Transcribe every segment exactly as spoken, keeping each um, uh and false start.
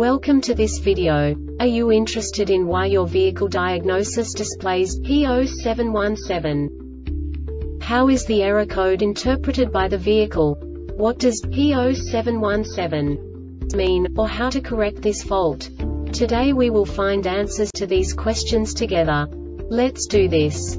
Welcome to this video. Are you interested in why your vehicle diagnosis displays P zero seven one seven? How is the error code interpreted by the vehicle? What does P zero seven one seven mean, or how to correct this fault? Today we will find answers to these questions together. Let's do this.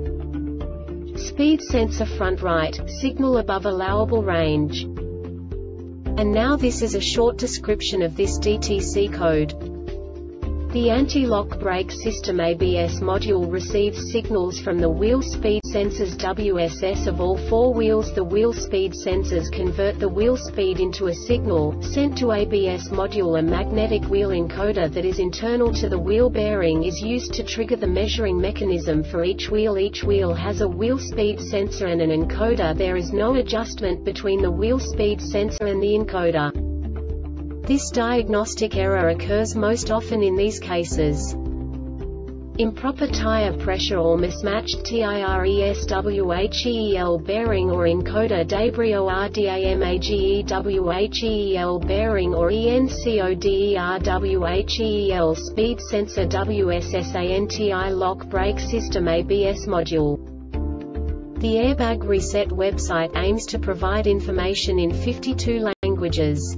speed sensor front right, signal above allowable range. And now this is a short description of this D T C code. The anti-lock brake system A B S module receives signals from the wheel speed sensors W S S of all four wheels. The wheel speed sensors convert the wheel speed into a signal, sent to A B S module. A magnetic wheel encoder that is internal to the wheel bearing is used to trigger the measuring mechanism for each wheel. Each wheel has a wheel speed sensor and an encoder. There is no adjustment between the wheel speed sensor and the encoder. This diagnostic error occurs most often in these cases: improper tire pressure or mismatched TIRESWHEEL bearing or encoder debris or DAMAGEWHEEL bearing or ENCODERWHEEL speed sensor W S S anti-lock brake system A B S module. The Airbag Reset website aims to provide information in fifty-two languages.